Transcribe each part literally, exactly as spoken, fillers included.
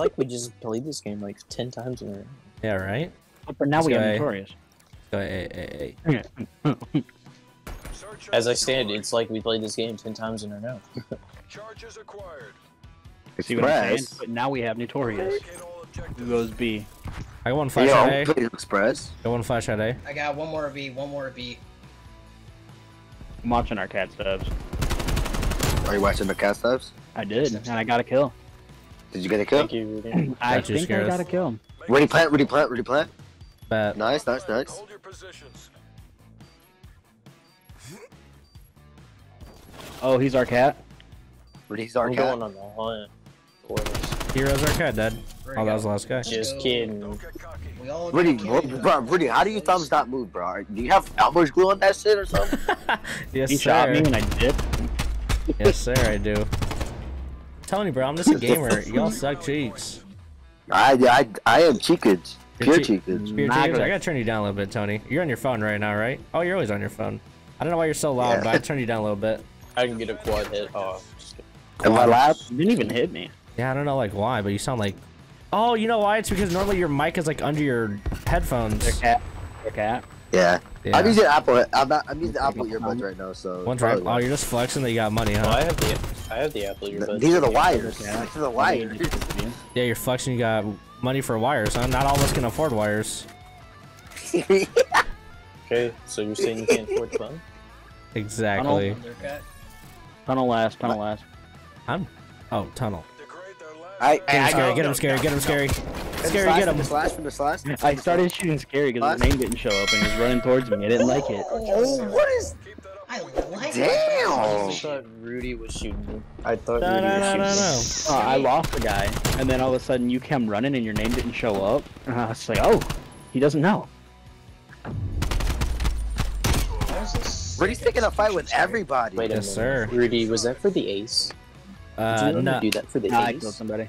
Like we just played this game like ten times in a row. Yeah, right? But now we are victorious. Hey, hey, hey. As I stand, it's like we played this game ten times in a row. Charges acquired. See what I'm saying? But now we have Notorious. Who goes B? I got one flash at A. Express. I got one flash at A. I got one more B, one more B. I'm watching our cat stubs. Are you watching the cat stubs? I did, and I got a kill. Did you get a kill? Thank you. I think I got a kill. Ready plant, ready plant, ready plant. Bad. Nice, nice, nice. Hold your positions. Oh, he's our cat. He's our cat. Going on the hunt. Hero's our cat, Dad. Oh, that was the last guy. Just kidding. Rudy, bro, Rudy, how do you thumbs not move, bro? Do you have Elmer's glue on that shit or something? Yes, sir. He shot me and I dipped. Yes, sir, I do. Tony, bro, I'm just a gamer. Y'all suck cheeks. I, I, I am cheekage. Pure cheekage. Pure cheekage. I gotta turn you down a little bit, Tony. You're on your phone right now, right? Oh, you're always on your phone. I don't know why you're so loud, yeah. But I turned you down a little bit. I can get a quad hit off. Am I loud? You didn't even hit me. Yeah, I don't know like why, but you sound like... Oh, you know why? It's because normally your mic is like under your headphones. Your cat. Your cat. Yeah. yeah. I'm using Apple. I'm, not, I'm using the Apple earbuds right now, so... One right. Oh, you're just flexing that you got money, huh? Oh, I have the, I have the Apple earbuds. These are the wires. Yeah. These are the wires. Yeah, you're flexing you got money for wires, huh? Not all of us can afford wires. Okay, so you're saying you can't afford fun? Exactly. Tunnel, tunnel last, tunnel last. I'm... Oh, tunnel. I, I, I scary, go, get him scary, get him scary, get him scary. Scary, get him. Slash from the slash. I started shooting scary because his name didn't show up and he was running towards me. I didn't like it. Oh, what is... I like Damn! I thought Rudy was shooting me. I thought no, Rudy no, was no, shooting no, no. me. Uh, I lost the guy, and then all of a sudden you came running and your name didn't show up. And I was like, oh, he doesn't know. Rudy's picking a fight with everybody. Wait yes, sir. Rudy, was that for the ace? Uh, Did you no. do that for the nah, ace? I killed somebody.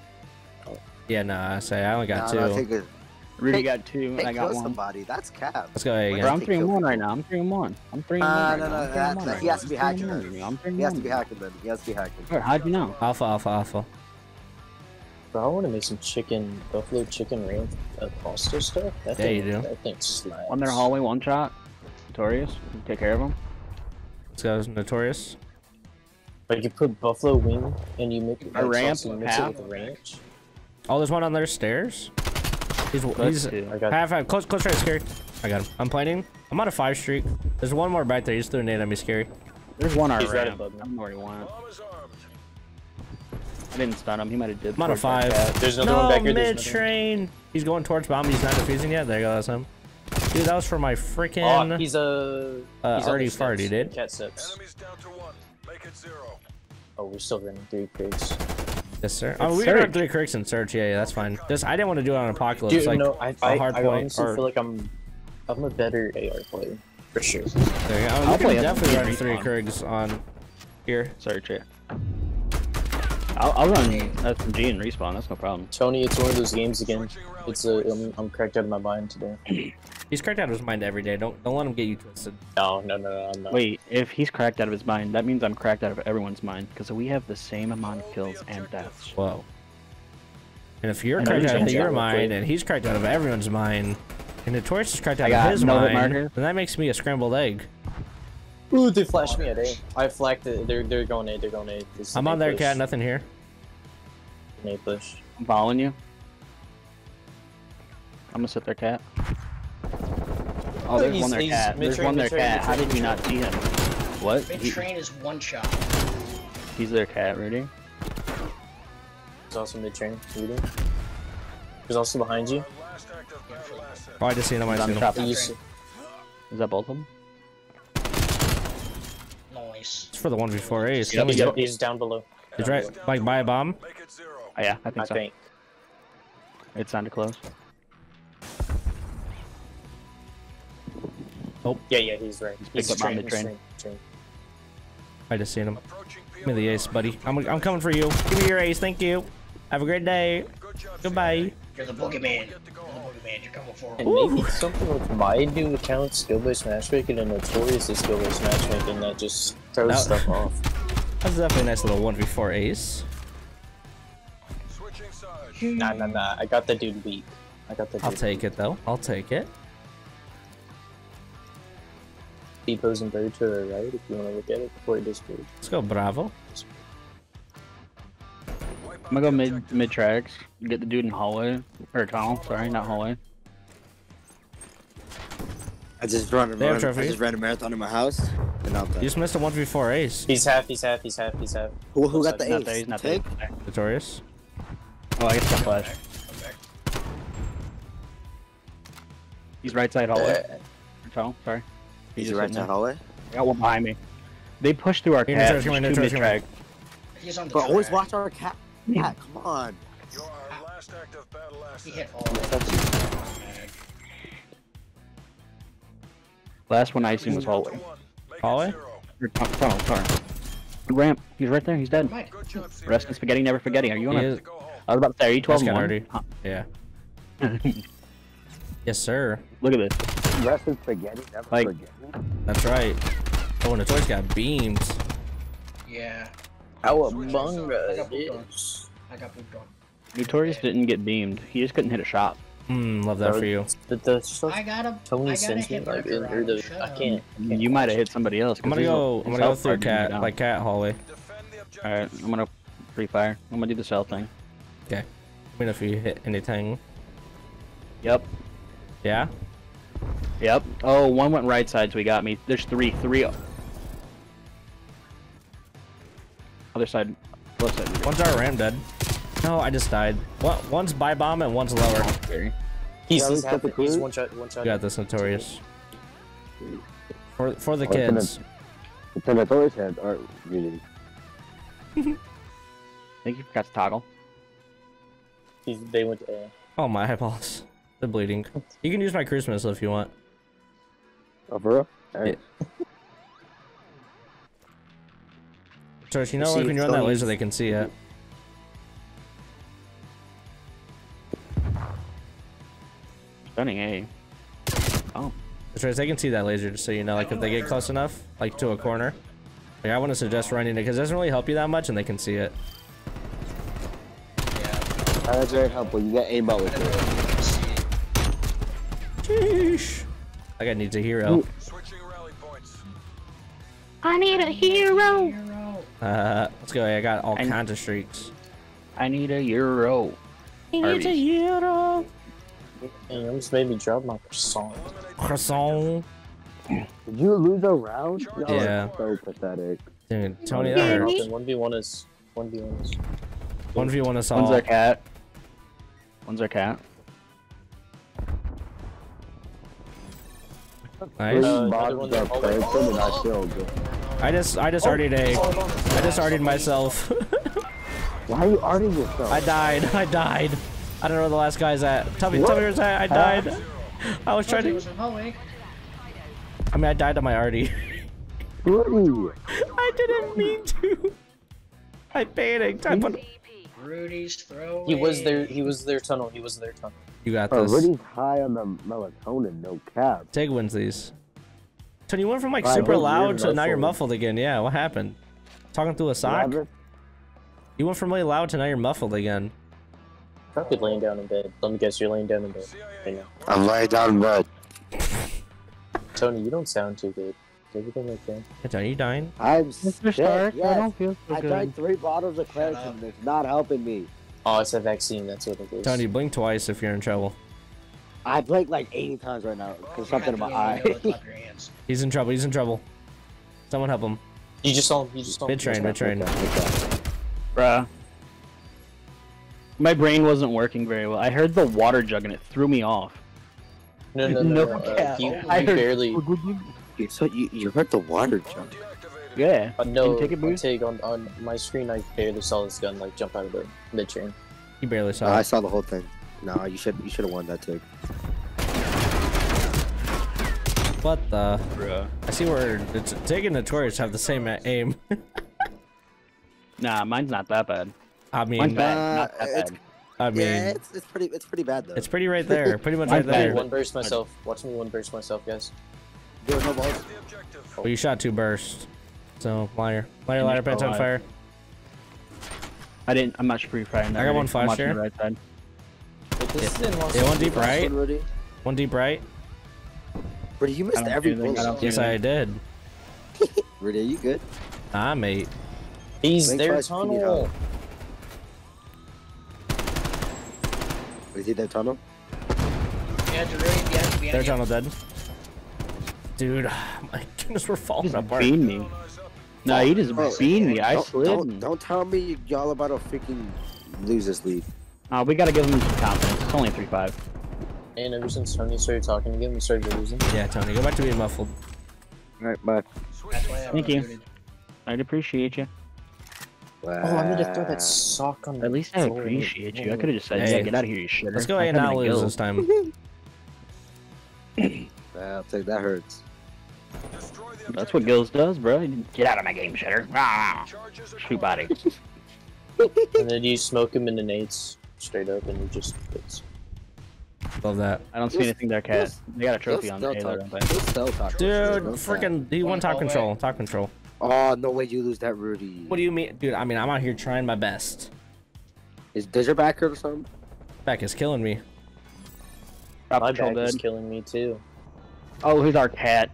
Oh. Yeah, no, nah, I say I only got nah, two. No, Rudy got two, and I got one. Somebody. That's cap. Let's go again. Bro, I'm three and one right now. I'm three and one. I'm three and one. Uh, right no, no, no, that, that, he has to be hacking. He has to be hacking, buddy. He has to be hacking. Sure, how'd you know? Alpha, alpha, alpha. Bro, I want to make some chicken, buffalo chicken ranch uh, pasta stuff. That yeah, thing, you do. That thing's slaps. On their hallway, one shot. Notorious. Take care of them. Let's go, Notorious. Like you put buffalo wing and you make it a ramp and mix half. It with ranch. Oh, there's one on their stairs. He's, he's I got half, half close, close right, Scary. I got him. I'm planting. I'm on a five streak. There's one more back there. He's threw a nade at me, Scary. There's one on right above me. I'm already one. I didn't stun him. He might have did. I'm on a five. Like there's another no, one back here. Mid train. He's going towards bomb. He's not defusing yet. There you go. That's him. Dude, that was for my freaking. Oh, he's a. Uh, he's already farted, dude. Cat six. Enemies down to one. Make it zero. Oh, we're still running three creeks. Yes, sir. It's oh, we got three creeks in search. Yeah, yeah, that's fine. This I didn't want to do it on Apocalypse. Dude, like no, I, I, a hard I, I point honestly or... feel like I'm, I'm a better A R player for sure. There you go. I'll play definitely running three creeks on here. Search yeah. I'll, I'll run S M G and respawn. That's no problem. Tony, it's one of those games again. It's a I'm, I'm cracked out of my mind today. He's cracked out of his mind every day. Don't don't let him get you twisted. No, no, no, no, I'm not. Wait, if he's cracked out of his mind, that means I'm cracked out of everyone's mind because we have the same amount of kills and deaths. Whoa. And if you're and cracked out of your mind and he's cracked out of everyone's mind, and Notorious is cracked out of his mind, marker. Then that makes me a scrambled egg. Ooh, they flashed me at A. I flagged it. They're, they're going A. They're going A. This I'm on there, push. Cat. Nothing here. A push. I'm following you. I'm going to sit there, Cat. Oh, there's he's, one there, Cat. There's one there, Cat. How did you not see him? What? Mid-train is one shot. He's there, Cat. Ready? There's also mid-train. There's also behind you. Oh, I just seen him. I seen him. Is that both of them? It's for the one before A. He's, he's, down, he's down below. He's right, like by a bomb. Oh yeah, I think I so. Think. It's time to close. Oh yeah, yeah, he's right. He's picked up on the train. I just seen him. Give me the ace, buddy. I'm I'm coming for you. Give me your ace, thank you. Have a great day. Goodbye. You're the boogeyman. Man, you're coming forward. And maybe Ooh. something with my new account, skill-based matchmaking, and Notorious is skill-based matchmaking that just throws that, stuff off. That's definitely a nice little one v four ace. Switching sides. Nah, nah, nah. I got the dude weak. I got the dude I'll take weak. it, though. I'll take it. Depot's inverted to the right if you want to look at it before it disappears. Let's go, Bravo. I'm gonna go mid mid tracks. Get the dude in hallway. Or tunnel, sorry, not hallway. I just run a I just ran a marathon in my house. And not you just missed a one v four ace. He's half, he's half, he's half, he's half. Who, who got the ace? Not there, he's not there. Notorious. Oh, I guess the flash. He's right side hallway. Uh, tunnel, sorry. He's, he's right side hallway? I got one behind me. They pushed through our cat. But always watch our cat. Yeah, come on. You're our last active battle asset. He hit all Last one I seen was hallway. Hallway? Tunnel, tunnel. Ramp. He's right there. He's dead. Job, Rest in spaghetti, never forgetting. Are you on it? I was about to say, are you twelve and one? Huh. Yeah. Yes, sir. Look at this. Rest in spaghetti, never like, forgetting. That's right. Oh, and the toys got beams. Yeah. How among us? I got pooped on. Notorious didn't get beamed. He just couldn't hit a shot. Hmm, love that so, for you. The, the stuff I got him. Tony sends me like in through the. I can't. You might have hit somebody else. I'm gonna go. I'm gonna go through cat by cat hallway. All right, I'm gonna free fire. I'm gonna do the cell thing. Okay. Let me know if you hit anything. Yep. Yeah. Yep. Oh, one went right side, so he got me. There's three, three. Other side, left side. One's our ram dead. No, I just died. What? One's by bomb and one's lower. He's, he's, he's one shot. One shot. You got this, Notorious. For for the kids. It's a Notorious head art reading. Thank you for got to toggle. He's, they went to A. Oh my eyeballs, they're bleeding. You can use my cruise missile if you want. Oh, for real? All right. Yeah. So you know, like when you're on that laser, they can see it. Stunning, eh? Oh. That's right, they can see that laser, just so you know, like if they get close enough, like to a corner. Like, I want to suggest running it, because it doesn't really help you that much, and they can see it. Yeah. That's very helpful. You got aimbot with it. Sheesh. Like, I need a hero. Switching rally points. I need a hero. Uh, let's go. I got all I kinds of streaks. I need a euro. I need a euro. Damn, this made me drop my croissant. Croissant. Did you lose a round? No, yeah. So pathetic. Dude, Tony, that hurts. one v one is. one v one is. one v one is all. One's our cat. One's our cat. Nice. I just, I just oh, artied a, oh, no, no, I just artied myself. Why are you arting yourself? I died, I died. I don't know where the last guy's at. Tell me, what? tell me where's that. I died. Uh, I was trying to. I mean, I died to my arty. I didn't mean to. I panicked. I put... Rudy's throw. He was there. He was their tunnel. He was their tunnel. You got this. Oh, Rudy's high on the melatonin. No cap. Tig wins these. So you went from like super loud to now you're muffled again. Yeah, what happened? Talking through a sock? You went from really loud to now you're muffled again. Probably laying down in bed. Let me guess, you're laying down in bed right now. I'm laying down in bed. Tony, you don't sound too good. Is everything okay? Hey, Tony, you dying? I'm Mister Stark, yes. I don't feel so I good. I tried three bottles of Claritin and it's not helping me. Oh, it's a vaccine. That's what it is. Tony, blink twice if you're in trouble. I blinked like eighty times right now because something in my eye. He's in trouble. He's in trouble. Someone help him. You just saw him. You just saw him. Mid train. Mid train. Bruh. My brain wasn't working very well. I heard the water jug and it threw me off. No, no, no. no, no. Uh, you, you I heard, barely. So you, you heard the water jug. Yeah. Uh, no. Can you take it, please? Take on on my screen. I barely saw this gun like jump out of the mid train. You barely saw. Uh, I saw the whole thing. Nah, you should you should have won that too. What the? Bruh. I see where it's taking Notorious have the same aim. Nah, mine's not that bad. I mean, mine's bad, uh, not that it's, bad. I mean, yeah, it's, it's pretty it's pretty bad though. It's pretty right there, pretty much right there. One burst myself. Watch me one burst myself, guys. There's no balls. Well, you shot two bursts, so liar, liar, liar, pants on fire. I didn't. I'm not free firing. I got one flash here. Like, this yeah. is in Los yeah, one deep right. Rudy. One deep right. Rudy, you missed every bullet. Yes, I did. Rudy, are you good? Nah, mate. He's their tunnel. Is he their tunnel? Yeah, Rudy, behind you. Their tunnel dead. Dude, my goodness, we're falling apart. He just beamed me. No, he just oh, beamed me. I don't, slid. Don't, don't tell me y'all about to freaking lose this lead. Oh, we gotta give him some confidence. It's only three five. And ever since Tony started talking to him, we started losing. Yeah, Tony, go back to being muffled. Alright, bye. Thank you. I'd appreciate you. Wow. Oh, I need to throw that sock on the At least I appreciate you. I could've just said, hey, yeah, get out of here, you shitter. Let's go ahead and not lose this time. Well, take that hurts. That's what Gills does, bro. Get out of my game, shitter. Ah, shoot body. And then you smoke him into nades straight up, and he just hits. Love that. I don't see anything there, Cat. They got a trophy on Taylor. But... Dude, freaking D one top control. Top control. Oh, no way you lose that, Rudy. What do you mean? Dude, I mean, I'm out here trying my best. Is, does your back hurt or something? Back is killing me. Top my control, back dude. Is killing me, too. Oh, here's our Cat.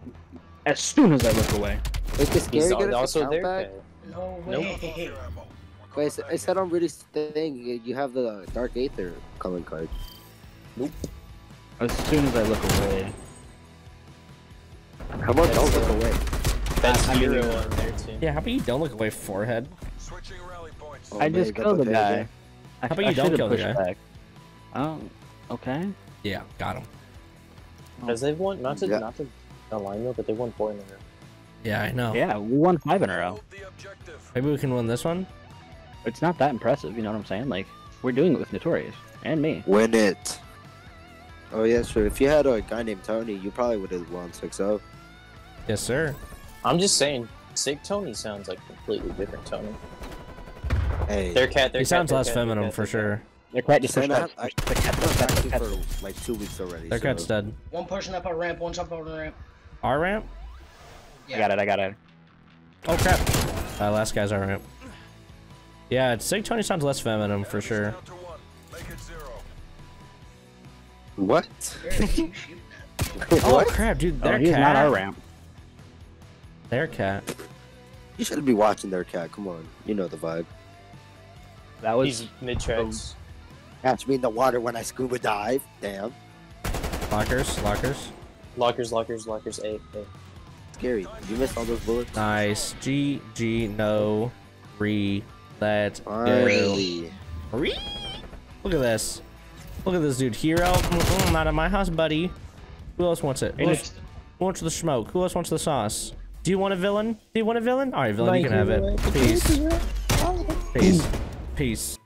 As soon as I look away. Is this Gary good at the count back? No way. Nope. Wait, I said on Rudy's thing, you have the Dark Aether calling card. Nope. As soon as I look away. How about don't look away? That's hero on there too. Yeah, how about you don't look away, forehead? Oh, I just killed the guy. How about you don't kill the guy? Oh, okay. Yeah, got him. Because they've won, not to, not to align though, but they won four in a row. Yeah, I know. Yeah, we won five in a row. Maybe we can win this one? It's not that impressive, you know what I'm saying? Like, we're doing it with Notorious. And me. Win it. Oh, yes, sir. If you had a guy named Tony, you probably would have won six oh. Yes, sir. I'm just saying, Sig Tony sounds like completely different Tony. Hey. Their cat, their he cat, sounds their less cat, feminine, cat, for sure. Their cat just pushed up. Their cat for like two weeks already. Their so. cat's dead. One pushing up our ramp, one's up our ramp. Our ramp? Yeah. I got it, I got it. Oh, crap. Uh, last guy's our ramp. Yeah, Sig Tony sounds less feminine, for sure. What? Oh crap, dude! Their oh, cat. Not our ramp. Their cat. You should be watching their cat. Come on, you know the vibe. That was mid tracks. Catch me in the water when I scuba dive. Damn. Lockers, lockers, lockers, lockers, lockers. Eight. eight. Scary. You missed all those bullets. Nice. G G no. Re. Let's go. Re. Look at this. Look at this dude. Hero. Mm -mm, not at my house, buddy. Who else wants it? Who else wants the smoke? Who else wants the sauce? Do you want a villain? Do you want a villain? Alright, villain, you can have it. Peace. Peace. Peace.